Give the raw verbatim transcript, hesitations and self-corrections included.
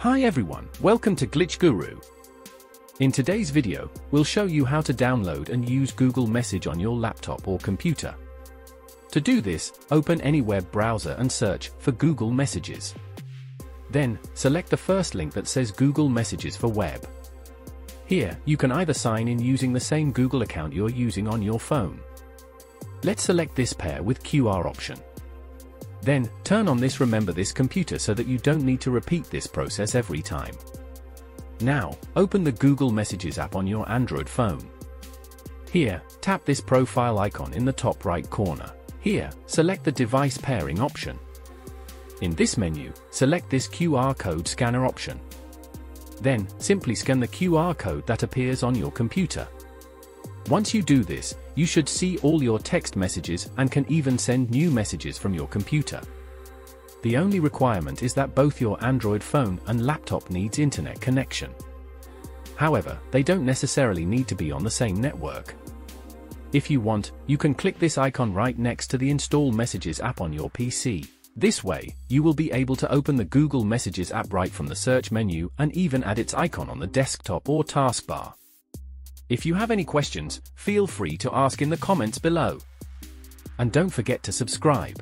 Hi everyone, welcome to Glitch Guru. In today's video, we'll show you how to download and use Google Message on your laptop or computer. To do this, open any web browser and search for Google Messages. Then, select the first link that says Google Messages for Web. Here, you can either sign in using the same Google account you're using on your phone. Let's select this pair with Q R option. Then, turn on this Remember This Computer so that you don't need to repeat this process every time. Now, open the Google Messages app on your Android phone. Here, tap this profile icon in the top right corner. Here, select the Device Pairing option. In this menu, select this Q R code scanner option. Then, simply scan the Q R code that appears on your computer. Once you do this, you should see all your text messages and can even send new messages from your computer. The only requirement is that both your Android phone and laptop needs internet connection. However, they don't necessarily need to be on the same network. If you want, you can click this icon right next to the Install Messages app on your P C. This way, you will be able to open the Google Messages app right from the search menu and even add its icon on the desktop or taskbar. If you have any questions, feel free to ask in the comments below. And don't forget to subscribe.